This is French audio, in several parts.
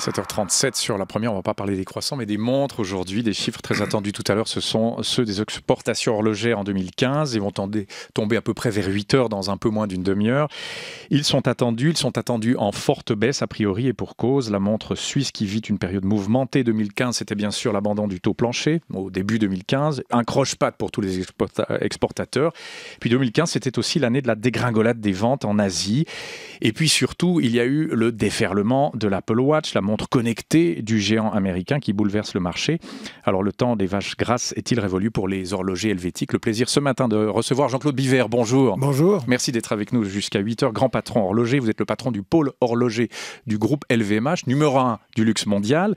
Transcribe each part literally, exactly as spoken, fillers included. sept heures trente-sept sur la première, on va pas parler des croissants, mais des montres aujourd'hui, des chiffres très attendus tout à l'heure, ce sont ceux des exportations horlogères en deux mille quinze. Ils vont tomber à peu près vers huit heures dans un peu moins d'une demi-heure. Ils sont attendus, ils sont attendus en forte baisse a priori et pour cause. La montre suisse qui vit une période mouvementée deux mille quinze, c'était bien sûr l'abandon du taux plancher au début deux mille quinze, un croche-patte pour tous les exportateurs. Puis deux mille quinze, c'était aussi l'année de la dégringolade des ventes en Asie. Et puis surtout, il y a eu le déferlement de l'Apple Watch, la montre connectée du géant américain qui bouleverse le marché. Alors le temps des vaches grasses est-il révolu pour les horlogers helvétiques? Le plaisir ce matin de recevoir Jean-Claude Biver. Bonjour. Bonjour. Merci d'être avec nous jusqu'à huit heures. Grand patron horloger, vous êtes le patron du pôle horloger du groupe L V M H, numéro un du luxe mondial.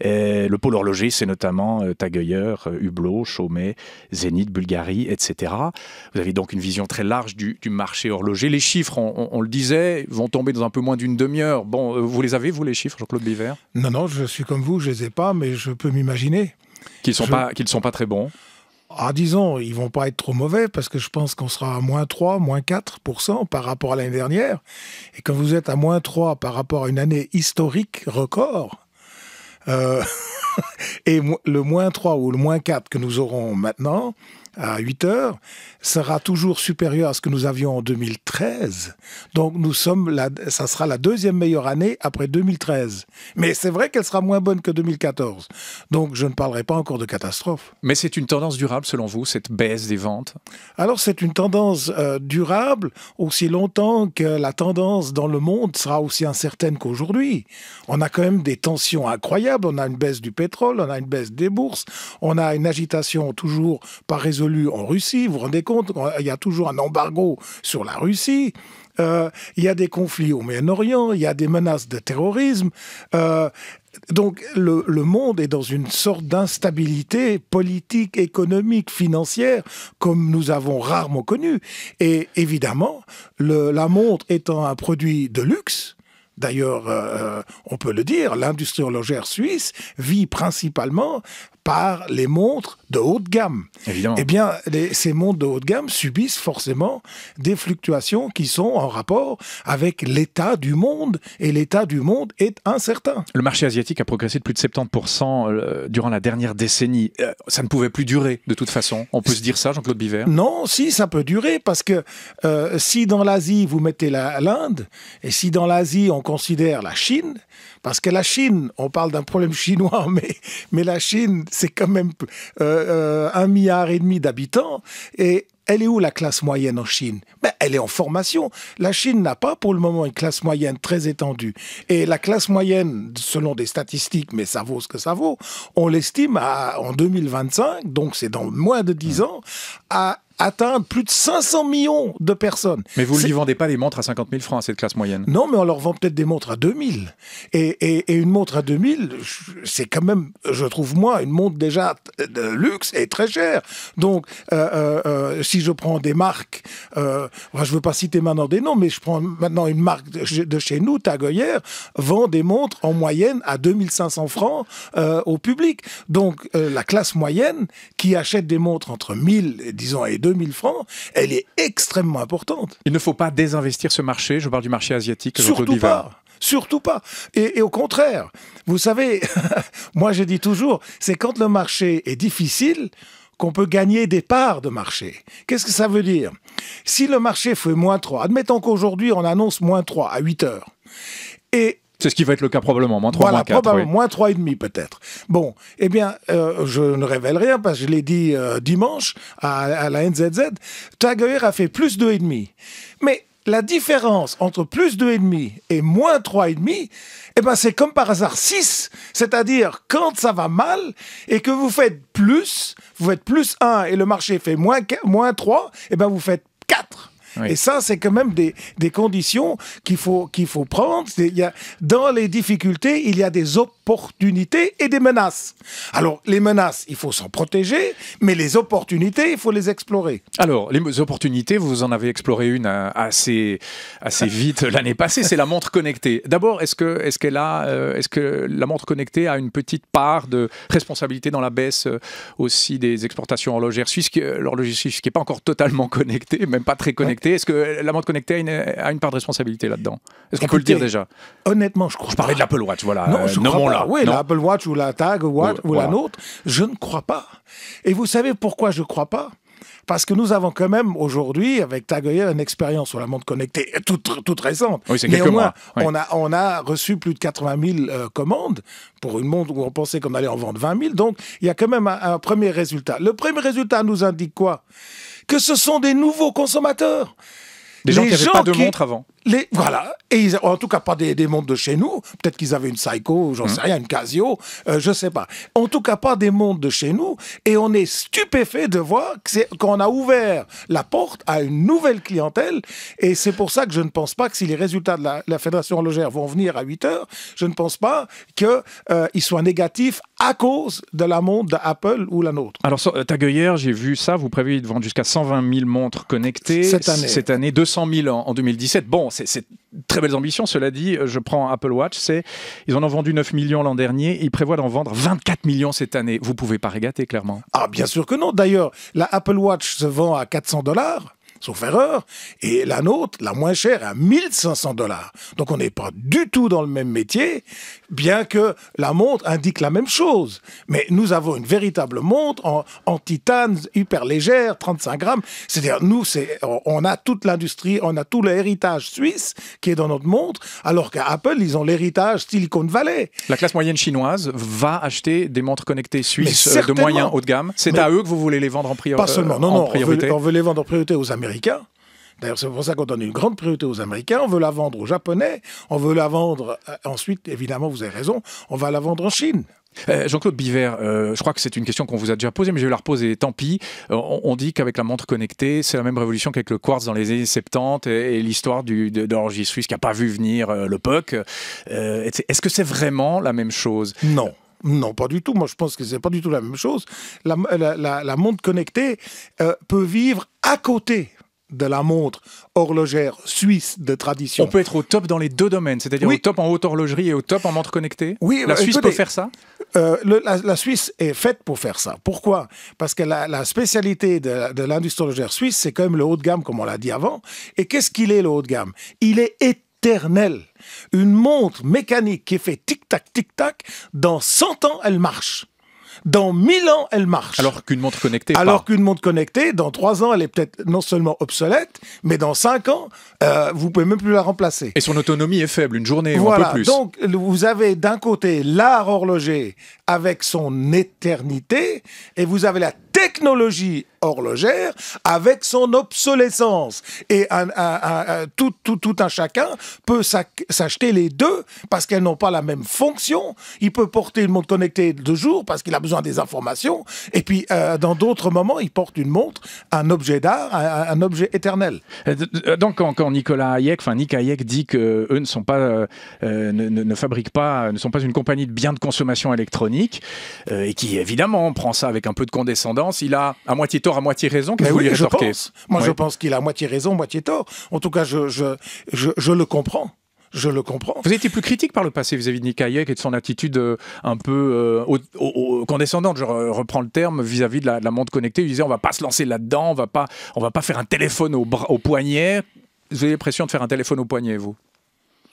Et le pôle horloger, c'est notamment euh, TAG Heuer, euh, Hublot, Chomet, Zénith, Bulgarie, et cetera. Vous avez donc une vision très large du, du marché horloger. Les chiffres, on, on, on le disait, vont tomber dans un peu moins d'une demi-heure. Bon, euh, vous les avez, vous, les chiffres, Jean-Claude Biver? Non, non, je suis comme vous, je les ai pas, mais je peux m'imaginer. Qu'ils sont je... pas, qu'ils sont pas très bons? Ah, disons, ils vont pas être trop mauvais parce que je pense qu'on sera à moins trois, moins quatre pour cent par rapport à l'année dernière. Et quand vous êtes à moins trois par rapport à une année historique record, euh, et le moins trois ou le moins quatre que nous aurons maintenant, à huit heures, sera toujours supérieur à ce que nous avions en deux mille treize. Donc, nous sommes la, ça sera la deuxième meilleure année après deux mille treize. Mais c'est vrai qu'elle sera moins bonne que deux mille quatorze. Donc, je ne parlerai pas encore de catastrophe. Mais c'est une tendance durable, selon vous, cette baisse des ventes? Alors, c'est une tendance euh, durable aussi longtemps que la tendance dans le monde sera aussi incertaine qu'aujourd'hui. On a quand même des tensions incroyables. On a une baisse du pétrole, on a une baisse des bourses, on a une agitation toujours pas résolue en Russie, vous vous rendez compte, il y a toujours un embargo sur la Russie, euh, il y a des conflits au Moyen-Orient, il y a des menaces de terrorisme, euh, donc le, le monde est dans une sorte d'instabilité politique, économique, financière, comme nous avons rarement connu, et évidemment, le, la montre étant un produit de luxe. D'ailleurs, euh, on peut le dire, l'industrie horlogère suisse vit principalement par les montres de haut de gamme. Évidemment. Eh bien, les, ces montres de haut de gamme subissent forcément des fluctuations qui sont en rapport avec l'état du monde, et l'état du monde est incertain. Le marché asiatique a progressé de plus de soixante-dix pour cent durant la dernière décennie. Ça ne pouvait plus durer, de toute façon. On peut se dire ça, Jean-Claude Biver? Non, si, ça peut durer, parce que euh, si dans l'Asie, vous mettez l'Inde, et si dans l'Asie, on considère la Chine, parce que la Chine, on parle d'un problème chinois, mais, mais la Chine, c'est quand même euh, euh, un milliard et demi d'habitants, et elle est où la classe moyenne en Chine? Ben, elle est en formation. La Chine n'a pas pour le moment une classe moyenne très étendue. Et la classe moyenne, selon des statistiques, mais ça vaut ce que ça vaut, on l'estime en deux mille vingt-cinq, donc c'est dans moins de dix ans, à atteindre plus de cinq cents millions de personnes. Mais vous ne lui vendez pas les montres à cinquante mille francs à cette classe moyenne? Non, mais on leur vend peut-être des montres à deux mille. Et, et, et une montre à deux mille, c'est quand même, je trouve moi, une montre déjà de luxe et très chère. Donc, euh, euh, si je prends des marques, euh, je ne veux pas citer maintenant des noms, mais je prends maintenant une marque de, de chez nous, TAG Heuer, vend des montres en moyenne à deux mille cinq cents francs euh, au public. Donc, euh, la classe moyenne qui achète des montres entre mille, disons, et deux mille francs, elle est extrêmement importante. Il ne faut pas désinvestir ce marché, je parle du marché asiatique. Surtout pas, surtout pas. Et, et au contraire, vous savez, moi je dis toujours, c'est quand le marché est difficile qu'on peut gagner des parts de marché. Qu'est-ce que ça veut dire? Si le marché fait moins trois, admettons qu'aujourd'hui on annonce moins trois à huit heures, et c'est ce qui va être le cas probablement, moins trois, voilà, moins quatre. Probablement, oui. moins trois virgule cinq peut-être. Bon, eh bien, euh, je ne révèle rien parce que je l'ai dit euh, dimanche à, à la N Z Z, TAG Heuer a fait plus deux virgule cinq. Mais la différence entre plus deux virgule cinq et moins trois virgule cinq, eh ben c'est comme par hasard six. C'est-à-dire, quand ça va mal et que vous faites plus, vous faites plus un et le marché fait moins trois, eh ben vous faites quatre. Oui. Et ça, c'est quand même des, des conditions qu'il faut, qu'il faut prendre. Il y a, dans les difficultés, il y a des opportunités. opportunités et des menaces. Alors, les menaces, il faut s'en protéger, mais les opportunités, il faut les explorer. Alors, les opportunités, vous en avez exploré une assez, assez vite l'année passée, c'est la montre connectée. D'abord, est-ce que, est-ce qu'elle a, euh, est-ce que la montre connectée a une petite part de responsabilité dans la baisse euh, aussi des exportations horlogères suisses, l'horlogerie suisse qui n'est pas encore totalement connectée, même pas très connectée. Est-ce que la montre connectée a une, a une part de responsabilité là-dedans? Est-ce qu'on peut le dire déjà? Honnêtement, je crois Je parlais pas. de l'Apple Watch, voilà. Non, je euh, crois pas. Oui, l'Apple Watch ou la T A G Watch ou, ou voilà. la nôtre, je ne crois pas. Et vous savez pourquoi je ne crois pas? Parce que nous avons quand même aujourd'hui, avec T A G Heuer, une expérience sur la montre connectée toute, toute récente. Oui, c'est quelques mois. Oui. On, a, on a reçu plus de quatre-vingt mille euh, commandes pour une montre où on pensait qu'on allait en vendre vingt mille. Donc, il y a quand même un, un premier résultat. Le premier résultat nous indique quoi? Que ce sont des nouveaux consommateurs. Des gens les qui n'avaient pas de qui... montre avant. Les... Voilà. Et ils... En tout cas, pas des, des montres de chez nous. Peut-être qu'ils avaient une Seiko, j'en mmh. sais rien, une Casio, euh, je sais pas. En tout cas, pas des montres de chez nous. Et on est stupéfait de voir qu'on a ouvert la porte à une nouvelle clientèle. Et c'est pour ça que je ne pense pas que si les résultats de la, la Fédération horlogère vont venir à huit heures, je ne pense pas qu'ils euh, soient négatifs à cause de la montre d'Apple ou la nôtre. Alors, euh, T A G Heuer, j'ai vu ça, vous prévoyez de vendre jusqu'à cent vingt mille montres connectées. Cette année. Cette année, deux cent mille en, en deux mille dix-sept. Bon, c'est très belles ambitions, cela dit, je prends Apple Watch, c'est ils en ont vendu neuf millions l'an dernier, ils prévoient d'en vendre vingt-quatre millions cette année. Vous ne pouvez pas régater, clairement. Ah, bien sûr que non. D'ailleurs, la Apple Watch se vend à quatre cents dollars, sauf erreur, et la nôtre, la moins chère, à mille cinq cents dollars. Donc on n'est pas du tout dans le même métier, bien que la montre indique la même chose. Mais nous avons une véritable montre en, en titane, hyper légère, trente-cinq grammes. C'est-à-dire, nous, on a toute l'industrie, on a tout l'héritage suisse qui est dans notre montre, alors qu'à Apple, ils ont l'héritage Silicon Valley. La classe moyenne chinoise va acheter des montres connectées suisses de moyen haut de gamme. C'est à eux que vous voulez les vendre en priorité? Pas seulement, non, non, on veut, on veut les vendre en priorité aux Américains. D'ailleurs, c'est pour ça qu'on donne une grande priorité aux Américains. On veut la vendre aux Japonais. On veut la vendre... Euh, ensuite, évidemment, vous avez raison, on va la vendre en Chine. Euh, Jean-Claude Biver, euh, je crois que c'est une question qu'on vous a déjà posée, mais je vais la reposer, tant pis. Euh, on, on dit qu'avec la montre connectée, c'est la même révolution qu'avec le quartz dans les années soixante-dix et, et l'histoire de, de l'horlogerie suisse qui n'a pas vu venir euh, le P O C. Euh, Est-ce que c'est vraiment la même chose? Non. Non, pas du tout. Moi, je pense que c'est pas du tout la même chose. La, la, la, la montre connectée euh, peut vivre à côté de la montre horlogère suisse de tradition. On peut être au top dans les deux domaines, c'est-à-dire oui. au top en haute horlogerie et au top en montre connectée. Oui, la Suisse peut faire ça. Euh, le, la, la Suisse est faite pour faire ça. Pourquoi? Parce que la, la spécialité de, de l'industrie horlogère suisse, c'est quand même le haut de gamme, comme on l'a dit avant. Et qu'est-ce qu'il est, le haut de gamme? Il est éternel. Une montre mécanique qui fait tic-tac, tic-tac, dans cent ans, elle marche. Dans mille ans, elle marche. Alors qu'une montre connectée... Alors qu'une montre connectée, dans trois ans, elle est peut-être non seulement obsolète, mais dans cinq ans, euh, vous ne pouvez même plus la remplacer. Et son autonomie est faible, une journée voilà, ou un peu plus. Donc, vous avez d'un côté l'art horloger avec son éternité, et vous avez la technologie horlogère avec son obsolescence. Et un, un, un, un, tout, tout, tout un chacun peut s'acheter les deux parce qu'elles n'ont pas la même fonction. Il peut porter une montre connectée de jour parce qu'il a besoin des informations. Et puis, euh, dans d'autres moments, il porte une montre, un objet d'art, un, un objet éternel. Donc, quand, quand Nicolas Hayek, enfin Nick Hayek dit qu'eux ne sont pas, euh, ne, ne fabriquent pas, ne sont pas une compagnie de biens de consommation électronique euh, et qui, évidemment, prend ça avec un peu de condescendance, il a à moitié tort, à moitié raison. Mais oui, je pense. Moi, oui. je pense qu'il a à moitié raison, moitié tort. En tout cas, je, je, je, je le comprends. Je le comprends. Vous étiez plus critique par le passé vis-à-vis de Nick Hayek et de son attitude euh, un peu euh, au, au, au condescendante. Je reprends le terme vis-à-vis -vis de, de la montre connectée. Il disait on va pas se lancer là-dedans, on va pas, on va pas faire un téléphone au, bras, au poignet. Vous avez l'impression de faire un téléphone au poignet, vous?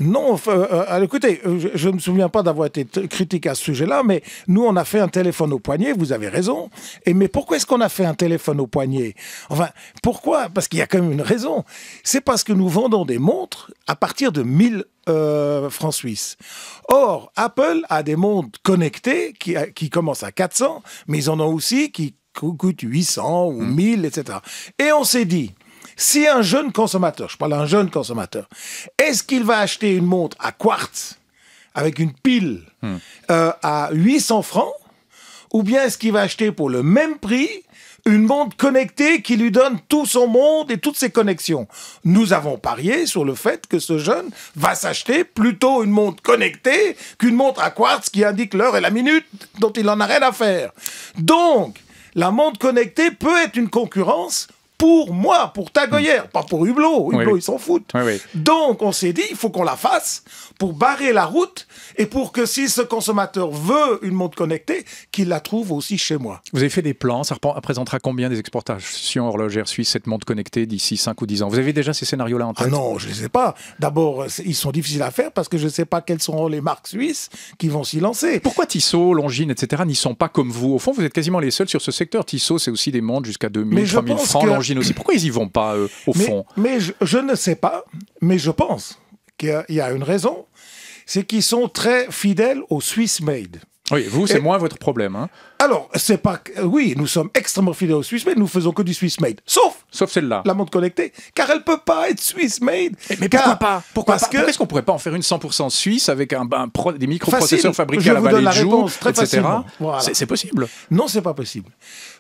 Non, euh, écoutez, je ne me souviens pas d'avoir été critique à ce sujet-là, mais nous, on a fait un téléphone au poignet, vous avez raison. Et mais pourquoi est-ce qu'on a fait un téléphone au poignet? Enfin, pourquoi? Parce qu'il y a quand même une raison. C'est parce que nous vendons des montres à partir de mille euh, francs suisses. Or, Apple a des montres connectées qui, qui commencent à quatre cents, mais ils en ont aussi qui coûtent huit cents ou mille, et cetera. Et on s'est dit... Si un jeune consommateur, je parle d'un jeune consommateur, est-ce qu'il va acheter une montre à quartz avec une pile hmm. euh, à huit cents francs, ou bien est-ce qu'il va acheter pour le même prix une montre connectée qui lui donne tout son monde et toutes ses connexions. Nous avons parié sur le fait que ce jeune va s'acheter plutôt une montre connectée qu'une montre à quartz qui indique l'heure et la minute dont il en a rien à faire. Donc, la montre connectée peut être une concurrence pour moi, pour TAG Heuer, pas pour Hublot. Hublot, oui, oui. Ils s'en foutent. Oui, oui. Donc, on s'est dit, il faut qu'on la fasse pour barrer la route et pour que si ce consommateur veut une montre connectée, qu'il la trouve aussi chez moi. Vous avez fait des plans. Ça représentera combien des exportations horlogères suisses, cette montre connectée, d'ici cinq ou dix ans? Vous avez déjà ces scénarios-là en tête? Ah non, je ne sais pas. D'abord, ils sont difficiles à faire parce que je ne sais pas quelles seront les marques suisses qui vont s'y lancer. Pourquoi Tissot, Longines, et cetera n'y sont pas comme vous? Au fond, vous êtes quasiment les seuls sur ce secteur. Tissot, c'est aussi des montres jusqu'à deux mille, trois mille francs. Que... aussi. Pourquoi ils n'y vont pas, euh, au mais, fond? Mais je, je ne sais pas, mais je pense qu'il y, y a une raison, c'est qu'ils sont très fidèles au Swiss made. Oui, vous, c'est moins votre problème. Hein. Alors, c'est pas... Oui, nous sommes extrêmement fidèles au Swiss made, nous faisons que du Swiss made. Sauf... Sauf celle-là. La montre connectée, car elle peut pas être Swiss made. Et mais car, pourquoi pas? Pourquoi parce pas? Pourquoi est-ce qu'on pourrait pas en faire une cent pour cent suisse avec un, un pro, des microprocesseurs facile. fabriqués je à la Vallée de Joux, et cetera. Voilà. C'est possible? Non, c'est pas possible.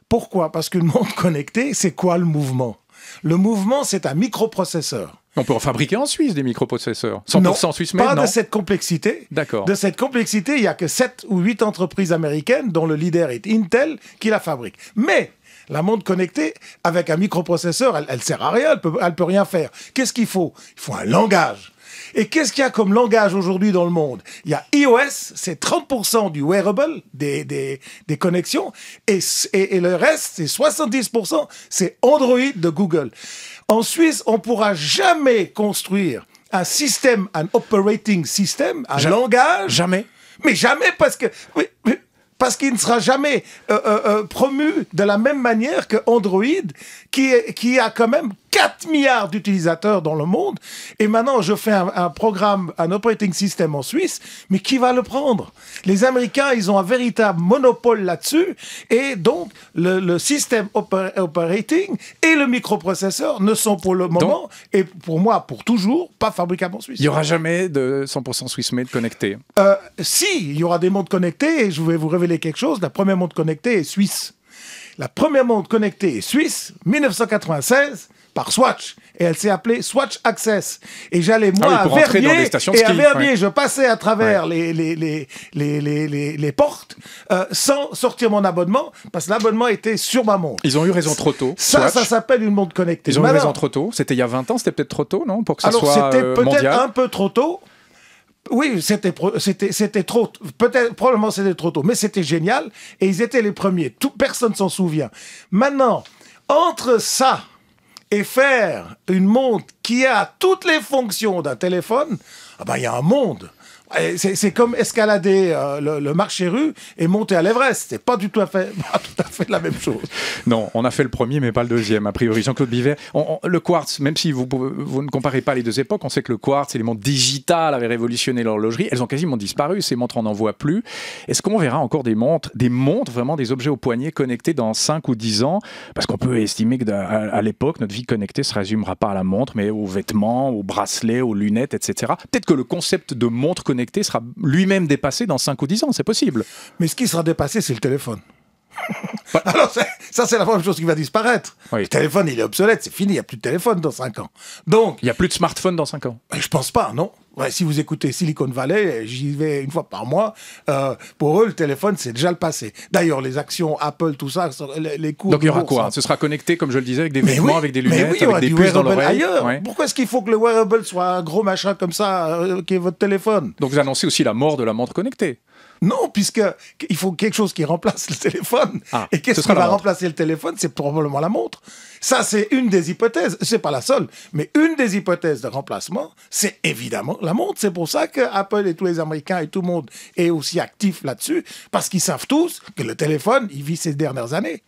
Pourquoi? Parce qu'une montre connectée, c'est quoi le mouvement? Le mouvement, c'est un microprocesseur. On peut en fabriquer en Suisse des microprocesseurs. cent pour cent suisse made, non? Pas de cette complexité. D'accord. De cette complexité, il n'y a que sept ou huit entreprises américaines, dont le leader est Intel, qui la fabriquent. Mais la montre connectée, avec un microprocesseur, elle ne sert à rien, elle peut, elle peut rien faire. Qu'est-ce qu'il faut? Il faut un langage. Et qu'est-ce qu'il y a comme langage aujourd'hui dans le monde? Il y a iOS, c'est trente pour cent du wearable, des, des, des connexions, et, et, et le reste, c'est soixante-dix pour cent, c'est Android de Google. En Suisse, on ne pourra jamais construire un système, un operating system, un jamais, langage... Jamais. Mais jamais, parce que... Oui, mais, parce qu'il ne sera jamais euh, euh, euh, promu de la même manière que Android, qui, est, qui a quand même quatre milliards d'utilisateurs dans le monde. Et maintenant, je fais un, un programme, un operating system en Suisse, mais qui va le prendre? Les Américains, ils ont un véritable monopole là-dessus, et donc le, le système opé operating et le microprocesseur ne sont pour le moment, donc, et pour moi, pour toujours, pas fabricables en Suisse. Il n'y aura jamais de cent pour cent Swiss made connecté? euh, Si, il y aura des montres connectées, et je vais vous révéler quelque chose, la première montre connectée est suisse. La première montre connectée est suisse, mille neuf cent quatre-vingt-seize, par Swatch. Et elle s'est appelée Swatch access. Et j'allais, moi, ah oui, à Verbier, et ski, à Verbier, ouais. je passais à travers ouais. les, les, les, les, les, les, les portes euh, sans sortir mon abonnement, parce que l'abonnement était sur ma montre. Ils ont eu raison trop tôt. Ça, Swatch. ça s'appelle une montre connectée. Ils ont Maintenant, eu raison trop tôt. C'était il y a vingt ans, c'était peut-être trop tôt, non? Pour que ça alors, soit mondial. Alors, c'était peut-être un peu trop tôt. Oui, c'était trop tôt. Peut-être, probablement, c'était trop tôt. Mais c'était génial. Et ils étaient les premiers. Tout, personne ne s'en souvient. Maintenant, entre ça et faire une montre qui a toutes les fonctions d'un téléphone, ah ben, il y a un monde. C'est comme escalader euh, le, le marché rue et monter à l'Everest. C'est pas du tout à fait, pas tout à fait la même chose. Non, on a fait le premier, mais pas le deuxième, a priori. Jean-Claude Biver, on, on, le quartz, même si vous, vous ne comparez pas les deux époques, on sait que le quartz et les montres digitales avaient révolutionné l'horlogerie. Elles ont quasiment disparu. Ces montres, on n'en voit plus. Est-ce qu'on verra encore des montres, des montres, vraiment des objets au poignet connectés dans cinq ou dix ans? Parce qu'on peut estimer qu'à l'époque, notre vie connectée se résumera pas à la montre, mais aux vêtements, aux bracelets, aux lunettes, et cetera. Peut-être que le concept de montre connectée sera lui-même dépassé dans cinq ou dix ans, c'est possible. Mais ce qui sera dépassé, c'est le téléphone. Alors ça, c'est la première chose qui va disparaître. Oui. Le téléphone, il est obsolète, c'est fini, il n'y a plus de téléphone dans cinq ans. Donc, il n'y a plus de smartphone dans cinq ans? Je pense pas, non. Ouais, si vous écoutez Silicon Valley, j'y vais une fois par mois, euh, pour eux, le téléphone, c'est déjà le passé. D'ailleurs, les actions Apple, tout ça, les cours... Donc il y aura quoi? Ce sera connecté, comme je le disais, avec des vêtements, oui, avec des lunettes, oui, avec des puces dans l'oreille. Ouais. Pourquoi est-ce qu'il faut que le wearable soit un gros machin comme ça, euh, qui est votre téléphone? Donc vous annoncez aussi la mort de la montre connectée? Non, puisqu'il faut quelque chose qui remplace le téléphone. Ah, et qu'est-ce qui va montre. remplacer le téléphone? C'est probablement la montre. Ça, c'est une des hypothèses. C'est pas la seule, mais une des hypothèses de remplacement, c'est évidemment la montre. C'est pour ça que Apple et tous les Américains et tout le monde est aussi actif là-dessus, parce qu'ils savent tous que le téléphone, il vit ces dernières années.